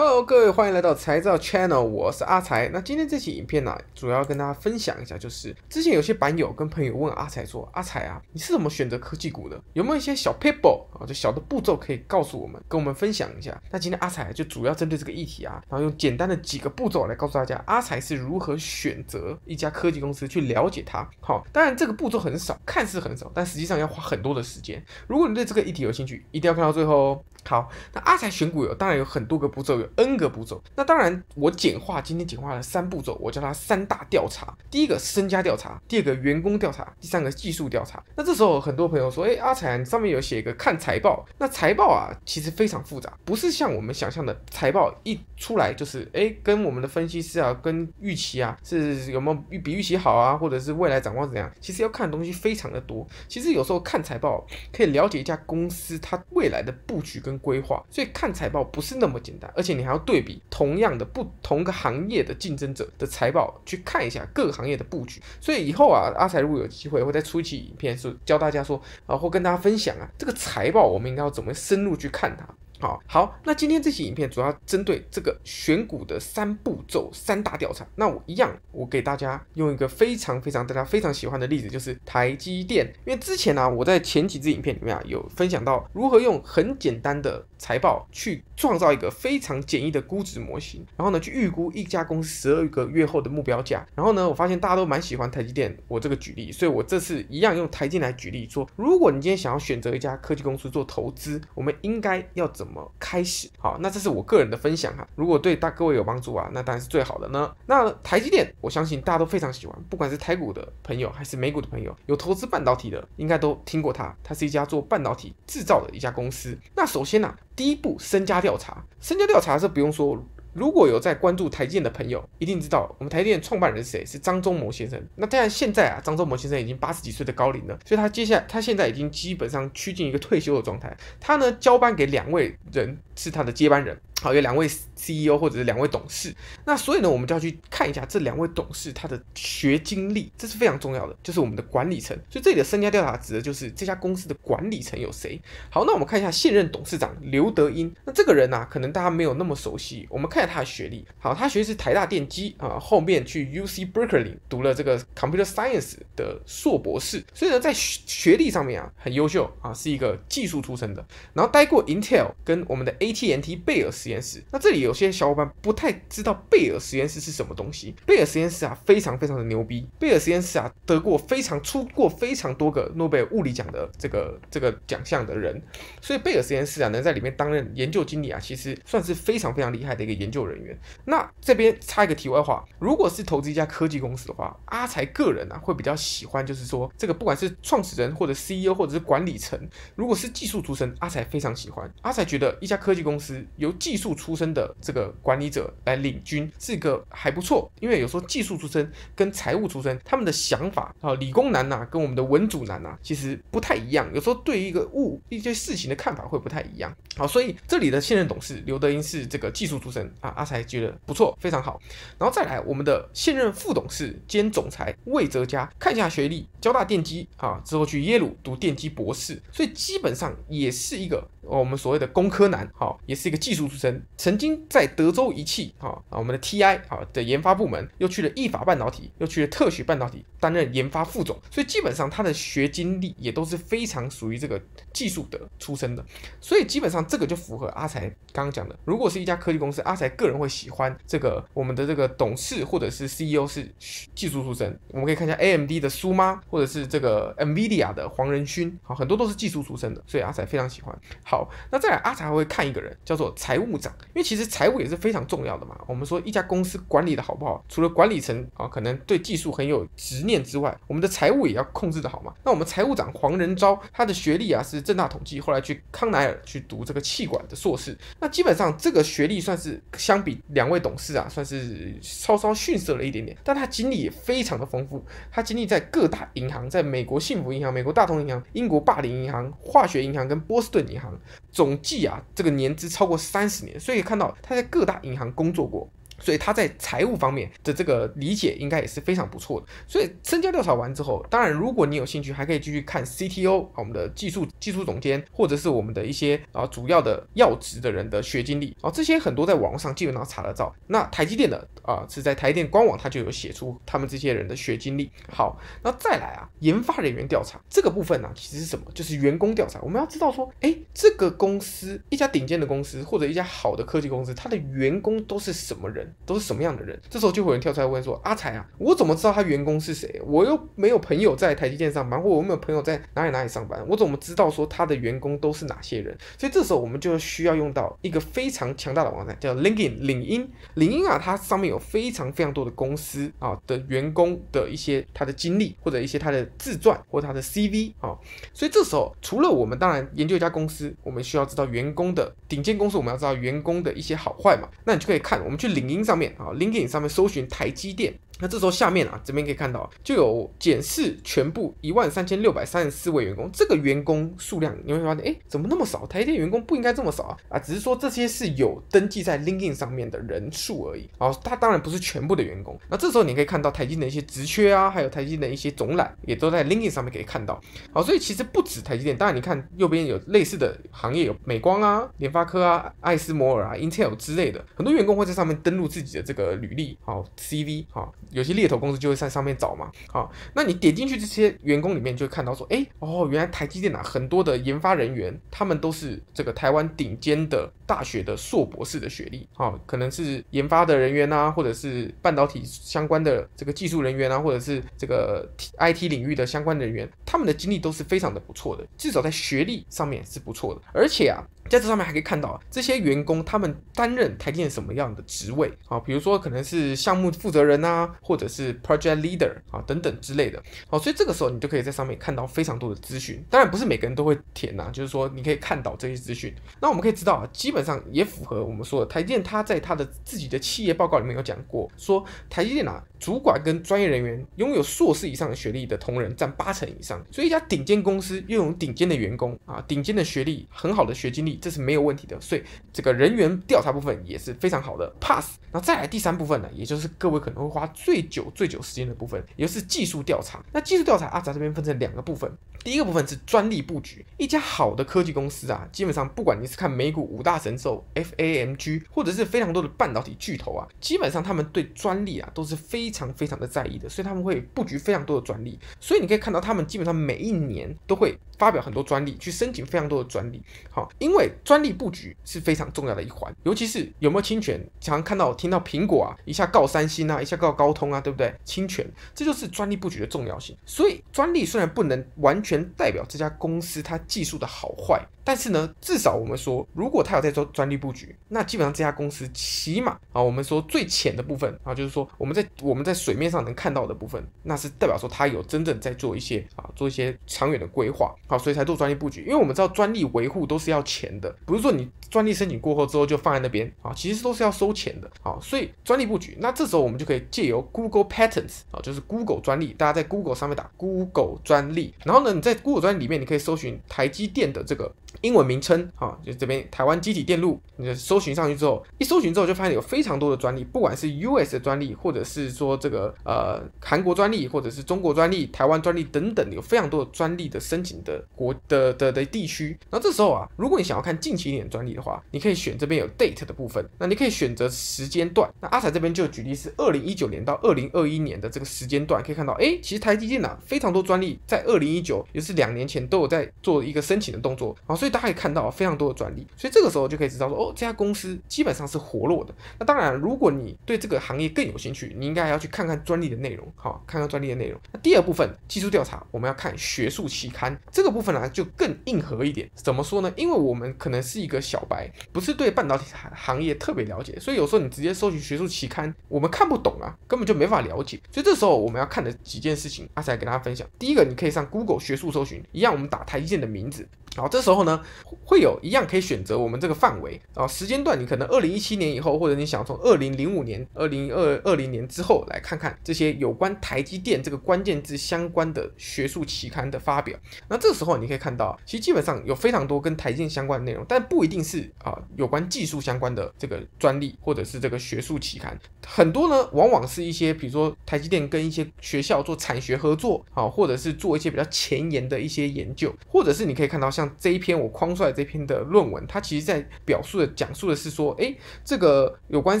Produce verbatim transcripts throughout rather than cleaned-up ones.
Hello， 各位，欢迎来到财造 Channel， 我是阿财。那今天这期影片呢、啊，主要跟大家分享一下，就是之前有些版友跟朋友问阿财说：“阿财啊，你是怎么选择科技股的？有没有一些小 people 啊，就小的步骤可以告诉我们，跟我们分享一下？”那今天阿财就主要针对这个议题啊，然后用简单的几个步骤来告诉大家，阿财是如何选择一家科技公司去了解它。好、哦，当然这个步骤很少，看似很少，但实际上要花很多的时间。如果你对这个议题有兴趣，一定要看到最后哦。好，那阿财选股有，当然有很多个步骤，有 N 个步骤。那当然，我简化，今天简化了三步骤，我叫它三大调查。第一个身家调查，第二个员工调查，第三个技术调查。那这时候很多朋友说，哎，阿财，你上面有写一个看财报。那财报啊，其实非常复杂，不是像我们想象的财报一出来就是，哎，跟我们的分析师啊，跟预期啊，是有没有比预期好啊，或者是未来展望怎样？其实要看的东西非常的多。其实有时候看财报可以了解一家公司它未来的布局跟规划，所以看财报不是那么简单，而且你还要对比同样的不同个行业的竞争者的财报，去看一下各个行业的布局。所以以后啊，阿财如果有机会，会再出一期影片，是教大家说啊，或跟大家分享啊，这个财报我们应该要怎么深入去看它。好好，那今天这期影片主要针对这个选股的三步骤、三大调查。那我一样，我给大家用一个非常非常大家非常喜欢的例子，就是台积电。因为之前呢、啊，我在前几支影片里面啊，有分享到如何用很简单的财报去创造一个非常简易的估值模型，然后呢，去预估一家公司十二个月后的目标价。然后呢，我发现大家都蛮喜欢台积电我这个举例，所以我这次一样用台积电来举例说，如果你今天想要选择一家科技公司做投资，我们应该要怎么？怎么开始？好，那这是我个人的分享哈、啊。如果对大各位有帮助啊，那当然是最好的呢。那台积电，我相信大家都非常喜欢，不管是台股的朋友还是美股的朋友，有投资半导体的，应该都听过它。它是一家做半导体制造的一家公司。那首先呢、啊，第一步身家调查，身家调查是不用说。如果有在关注台积电的朋友，一定知道我们台积电创办人是谁，是张忠谋先生。那当然现在啊，张忠谋先生已经八十几岁的高龄了，所以他接下来他现在已经基本上趋近一个退休的状态。他呢交班给两位人是他的接班人，好，有两位 C E O 或者是两位董事。那所以呢，我们就要去看一下这两位董事他的学经历，这是非常重要的，就是我们的管理层。所以这里的身家调查指的就是这家公司的管理层有谁。好，那我们看一下现任董事长刘德英。那这个人啊，可能大家没有那么熟悉，我们看他的学历。好，他学历是台大电机啊，后面去 U C Berkeley 读了这个 Computer Science 的硕博士，所以呢，在学历上面啊很优秀啊，是一个技术出身的。然后待过 Intel 跟我们的 A T and T 贝尔实验室。那这里有些小伙伴不太知道贝尔实验室是什么东西。贝尔实验室啊非常非常的牛逼，贝尔实验室啊得过非常出过非常多个诺贝尔物理奖的这个这个奖项的人，所以贝尔实验室啊能在里面担任研究经理啊，其实算是非常非常厉害的一个研究。研究人员。那这边插一个题外话，如果是投资一家科技公司的话，阿财个人啊会比较喜欢，就是说这个不管是创始人或者 C E O 或者是管理层，如果是技术出身，阿财非常喜欢。阿财觉得一家科技公司由技术出身的这个管理者来领军是一个还不错，因为有时候技术出身跟财务出身他们的想法啊，理工男啊跟我们的文组男啊其实不太一样，有时候对于一个物一些事情的看法会不太一样。好，所以这里的现任董事刘德英是这个技术出身。啊，阿财觉得不错，非常好。然后再来我们的现任副董事兼总裁魏哲嘉，看一下学历，交大电机啊，之后去耶鲁读电机博士，所以基本上也是一个、哦、我们所谓的工科男，好、哦，也是一个技术出身，曾经在德州仪器，好、哦、我们的 T I 好、哦、的研发部门，又去了意法半导体，又去了特许半导体担任研发副总，所以基本上他的学经历也都是非常属于这个技术的出身的，所以基本上这个就符合阿财刚刚讲的，如果是一家科技公司，阿财个人会喜欢这个我们的这个董事或者是 C E O 是技术出身，我们可以看一下 A M D 的苏妈，或者是这个 NVIDIA 的黄仁勋，好，很多都是技术出身的，所以阿财非常喜欢。好，那再来阿财会看一个人叫做财务长，因为其实财务也是非常重要的嘛。我们说一家公司管理的好不好，除了管理层啊可能对技术很有执念之外，我们的财务也要控制的好嘛。那我们财务长黄仁昭，他的学历啊是政大统计，后来去康乃尔去读这个气管的硕士。那基本上这个学历算是相比两位董事啊，算是稍稍逊色了一点点，但他经历也非常的丰富。他经历在各大银行，在美国幸福银行、美国大通银行、英国霸凌银行、化学银行跟波士顿银行，总计啊这个年资超过三十年，所以看到他在各大银行工作过。所以他在财务方面的这个理解应该也是非常不错的。所以身家调查完之后，当然如果你有兴趣，还可以继续看 C T O 我们的技术技术总监，或者是我们的一些啊主要的要职的人的学经历啊，这些很多在网络上基本上查得到。那台积电的啊、呃、是在台积电官网，它就有写出他们这些人的学经历。好，那再来啊，研发人员调查这个部分呢、啊，其实是什么？就是员工调查。我们要知道说，哎，这个公司一家顶尖的公司或者一家好的科技公司，它的员工都是什么人？都是什么样的人？这时候就会有人跳出来问说：“阿财啊，我怎么知道他员工是谁？我又没有朋友在台积电上班，或我没有朋友在哪里哪里上班，我怎么知道说他的员工都是哪些人？”所以这时候我们就需要用到一个非常强大的网站，叫 LinkedIn 领英。领英啊，它上面有非常非常多的公司啊的员工的一些他的经历，或者一些他的自传或者他的 C V 啊。所以这时候除了我们当然研究一家公司，我们需要知道员工的顶尖公司，我们要知道员工的一些好坏嘛。那你就可以看，我们去领英。上面啊 ，LinkedIn 上面搜寻台积电。那这时候下面啊，这边可以看到就有检视全部一万三千六百三十四位员工，这个员工数量你会发现，哎，怎么那么少？台积电员工不应该这么少啊！啊，只是说这些是有登记在 LinkedIn 上面的人数而已啊，它当然不是全部的员工。那这时候你可以看到台积电的一些职缺啊，还有台积电的一些总览，也都在 LinkedIn 上面可以看到。好，所以其实不止台积电，当然你看右边有类似的行业，有美光啊、联发科啊、艾斯摩尔啊、Intel 之类的，很多员工会在上面登录自己的这个履历，好 C V， 好。有些猎头公司就会在上面找嘛，好，那你点进去这些员工里面，就会看到说，哎，哦，原来台积电啊，很多的研发人员，他们都是这个台湾顶尖的大学的硕博士的学历，好，可能是研发的人员啊，或者是半导体相关的这个技术人员啊，或者是这个 I T 领域的相关人员，他们的经历都是非常的不错的，至少在学历上面是不错的，而且啊。在这上面还可以看到这些员工他们担任台积电什么样的职位啊，比如说可能是项目负责人啊，或者是 project leader 啊等等之类的。好，所以这个时候你就可以在上面看到非常多的资讯，当然不是每个人都会填啊，就是说你可以看到这些资讯。那我们可以知道啊，基本上也符合我们说的台积电他在他的自己的企业报告里面有讲过，说台积电啊主管跟专业人员拥有硕士以上的学历的同仁占八成以上，所以一家顶尖公司拥有顶尖的员工啊，顶尖的学历，很好的学经历。这是没有问题的，所以这个人员调查部分也是非常好的 pass。那再来第三部分呢，也就是各位可能会花最久最久时间的部分，也就是技术调查。那技术调查阿杂这边分成两个部分，第一个部分是专利布局。一家好的科技公司啊，基本上不管你是看美股五大神兽 F A M G， 或者是非常多的半导体巨头啊，基本上他们对专利啊都是非常非常的在意的，所以他们会布局非常多的专利。所以你可以看到他们基本上每一年都会发表很多专利，去申请非常多的专利。好，因为专利布局是非常重要的一环，尤其是有没有侵权，常常看到听到苹果啊，一下告三星啊，一下告高通啊，对不对？侵权，这就是专利布局的重要性。所以专利虽然不能完全代表这家公司它技术的好坏，但是呢，至少我们说，如果它有在做专利布局，那基本上这家公司起码啊，我们说最浅的部分啊，就是说我们在我们在水面上能看到的部分，那是代表说它有真正在做一些啊，做一些长远的规划，好，所以才做专利布局。因为我们知道专利维护都是要钱的，不是说你专利申请过后之后就放在那边啊，其实都是要收钱的啊，所以专利布局，那这时候我们就可以借由 Google Patents 啊，就是 Google 专利，大家在 Google 上面打 Google 专利，然后呢，你在 Google 专利里面，你可以搜寻台积电的这个英文名称啊，就这边台湾积体电路，你就搜寻上去之后，一搜寻之后就发现有非常多的专利，不管是 U S 的专利，或者是说这个呃韩国专利，或者是中国专利、台湾专利等等，有非常多的专利的申请的国的 的, 的, 的地区。然后这时候啊，如果你想要看近期一点专利的话，你可以选这边有 date 的部分，那你可以选择时间段。那阿财这边就举例是二零一九年到二零二一年的这个时间段，可以看到，哎，其实台积电啊非常多专利在二零一九，也是两年前都有在做一个申请的动作啊，所以。所以大家可以看到非常多的专利，所以这个时候就可以知道说，哦，这家公司基本上是活络的。那当然，如果你对这个行业更有兴趣，你应该还要去看看专利的内容，好，看看专利的内容。那第二部分技术调查，我们要看学术期刊，这个部分呢、啊、就更硬核一点。怎么说呢？因为我们可能是一个小白，不是对半导体行业特别了解，所以有时候你直接搜取学术期刊，我们看不懂啊，根本就没法了解。所以这时候我们要看的几件事情，阿财给大家分享。第一个，你可以上 Google 学术搜寻，一样我们打台积电的名字。然后这时候呢，会有一样可以选择我们这个范围啊，时间段你可能二零一七年以后，或者你想从二零零五年、二零二零年之后来看看这些有关台积电这个关键字相关的学术期刊的发表。那这时候你可以看到，其实基本上有非常多跟台积电相关的内容，但不一定是啊有关技术相关的这个专利或者是这个学术期刊，很多呢往往是一些比如说台积电跟一些学校做产学合作啊，或者是做一些比较前沿的一些研究，或者是你可以看到像。这一篇我框出来这篇的论文，它其实在表述的讲述的是说，哎，这个有关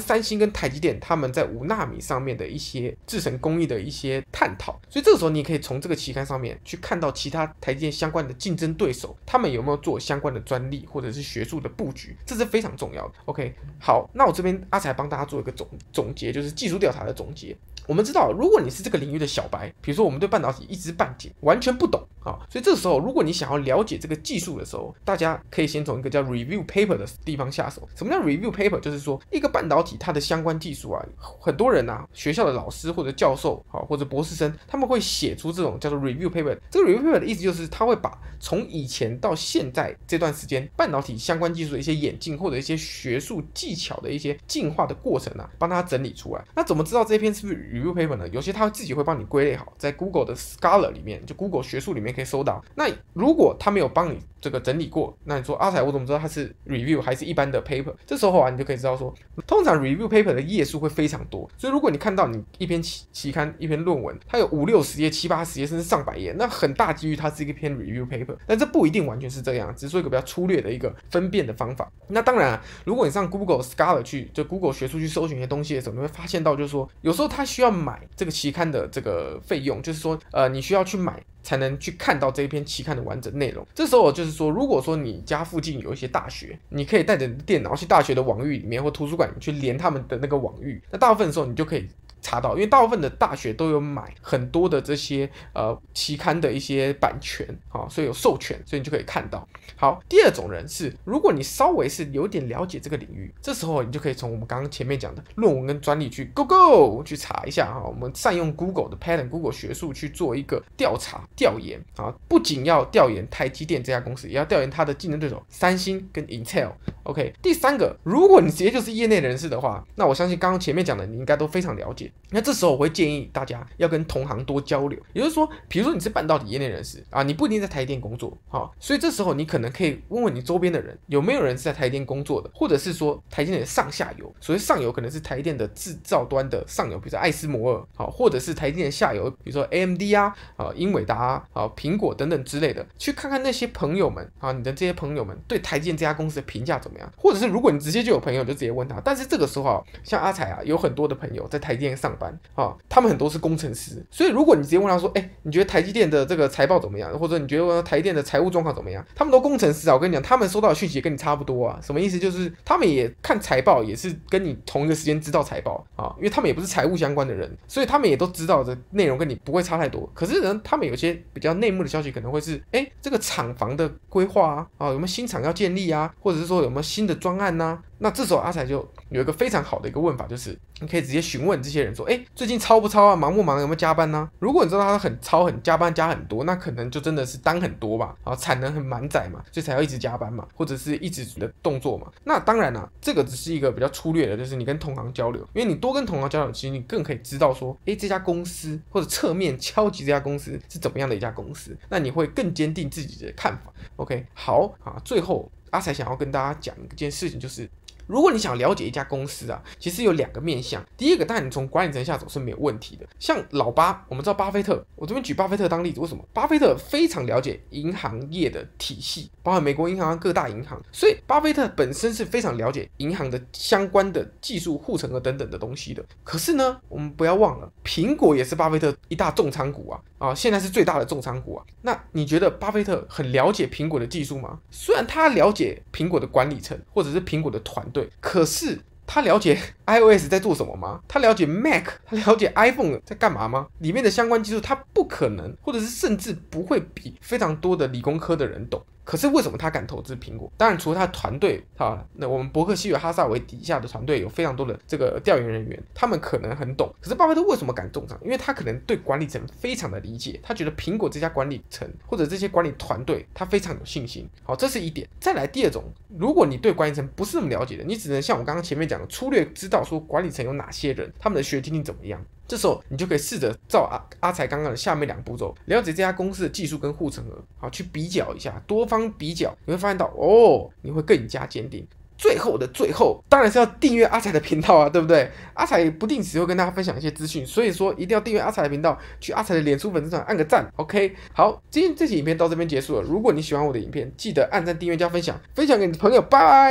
三星跟台积电他们在五纳米上面的一些制程工艺的一些探讨。所以这个时候你可以从这个期刊上面去看到其他台积电相关的竞争对手，他们有没有做相关的专利或者是学术的布局，这是非常重要的。OK， 好，那我这边阿才帮大家做一个总总结，就是技术调查的总结。我们知道，如果你是这个领域的小白，比如说我们对半导体一知半解，完全不懂啊、哦，所以这时候如果你想要了解这个技术的时候，大家可以先从一个叫 review paper 的地方下手。什么叫 review paper？ 就是说一个半导体它的相关技术啊，很多人啊，学校的老师或者教授啊、哦，或者博士生，他们会写出这种叫做 review paper。这个 review paper 的意思就是，他会把从以前到现在这段时间半导体相关技术的一些演进或者一些学术技巧的一些进化的过程啊，帮他整理出来。那怎么知道这篇是不是？review paper 呢，有些它自己会帮你归类好，在 Google 的 Scholar 里面，就 Google 学术里面可以搜到。那如果它没有帮你这个整理过，那你说阿才，我怎么知道它是 review 还是一般的 paper？ 这时候啊，你就可以知道说，通常 review paper 的页数会非常多，所以如果你看到你一篇期刊、一篇论文，它有五六十页、七八十页，甚至上百页，那很大几率它是一篇 review paper。但这不一定完全是这样，只是说一个比较粗略的一个分辨的方法。那当然、啊，如果你上 Google Scholar 去，就 Google 学术去搜寻一些东西的时候，你会发现到就是说，有时候它需要买这个期刊的这个费用，就是说，呃，你需要去买。才能去看到这一篇期刊的完整内容。这时候就是说，如果说你家附近有一些大学，你可以带着你的电脑去大学的网域里面或图书馆去连他们的那个网域。那大部分的时候你就可以查到，因为大部分的大学都有买很多的这些呃期刊的一些版权啊、哦，所以有授权，所以你就可以看到。好，第二种人是，如果你稍微是有点了解这个领域，这时候你就可以从我们刚刚前面讲的论文跟专利去 go go 去查一下哈、哦。我们善用 Google 的 Patent、Google 学术去做一个调查。调研啊，不仅要调研台积电这家公司，也要调研它的竞争对手三星跟 Intel。OK， 第三个，如果你直接就是业内人士的话，那我相信刚刚前面讲的你应该都非常了解。那这时候我会建议大家要跟同行多交流，也就是说，比如说你是半导体业内人士啊，你不一定在台积电工作，好、哦，所以这时候你可能可以问问你周边的人，有没有人是在台积电工作的，或者是说台积电的上下游，所谓上游可能是台积电的制造端的上游，比如说艾斯摩尔，好、哦，或者是台积电的下游，比如说 A M D 啊，啊、呃，英伟达。啊，苹果等等之类的，去看看那些朋友们啊，你的这些朋友们对台积电这家公司的评价怎么样？或者是如果你直接就有朋友，就直接问他。但是这个时候啊，像阿才啊，有很多的朋友在台积电上班啊，他们很多是工程师，所以如果你直接问他说，哎、欸，你觉得台积电的这个财报怎么样？或者你觉得台积电的财务状况怎么样？他们都工程师啊，我跟你讲，他们收到的讯息也跟你差不多啊。什么意思？就是他们也看财报，也是跟你同一个时间知道财报啊，因为他们也不是财务相关的人，所以他们也都知道的内容跟你不会差太多。可是呢，他们有些比较内幕的消息可能会是，哎、欸，这个厂房的规划啊，啊，有没有新厂要建立啊，或者是说有没有新的专案啊？那这时候阿才就有一个非常好的一个问法，就是你可以直接询问这些人说，哎、欸，最近超不超啊？忙不忙？有没有加班呢、啊？如果你知道他很超、很加班、加很多，那可能就真的是单很多吧，然后产能很满载嘛，所以才要一直加班嘛，或者是一直的动作嘛。那当然啦、啊，这个只是一个比较粗略的，就是你跟同行交流，因为你多跟同行交流，其实你更可以知道说，哎、欸，这家公司或者侧面敲击这家公司是怎么样的一家公司，那你会更坚定自己的看法。OK， 好啊，最后。阿才想要跟大家讲一件事情，就是如果你想了解一家公司啊，其实有两个面向。第一个，当然你从管理层下手是没有问题的。像老巴，我们知道巴菲特，我这边举巴菲特当例子，为什么？巴菲特非常了解银行业的体系，包含美国银行、各大银行，所以巴菲特本身是非常了解银行的相关的技术、护城河等等的东西的。可是呢，我们不要忘了，苹果也是巴菲特一大重仓股啊，啊，现在是最大的重仓股啊。那你觉得巴菲特很了解苹果的技术吗？虽然他了解苹果的管理层或者是苹果的团队。对，可是他了解 iOS 在做什么吗？他了解 Mac， 他了解 iPhone 在干嘛吗？里面的相关技术他不可能，或者是甚至不会比非常多的理工科的人懂。可是为什么他敢投资苹果？当然，除了他团队啊，那我们伯克希尔哈萨维底下的团队有非常多的这个调研人员，他们可能很懂。可是巴菲特为什么敢重仓？因为他可能对管理层非常的理解，他觉得苹果这家管理层或者这些管理团队，他非常有信心。好，这是一点。再来第二种，如果你对管理层不是那么了解的，你只能像我刚刚前面讲的，粗略知道说管理层有哪些人，他们的学经历怎么样。 这时候你就可以试着照阿阿才刚刚的下面两步骤，了解这家公司的技术跟护城河，好去比较一下，多方比较，你会发现到哦，你会更加坚定。最后的最后，当然是要订阅阿才的频道啊，对不对？阿才不定时会跟大家分享一些资讯，所以说一定要订阅阿才的频道，去阿才的脸书粉丝团按个赞 ，OK。好，今天这期影片到这边结束了。如果你喜欢我的影片，记得按赞、订阅、加分享，分享给你的朋友，拜拜。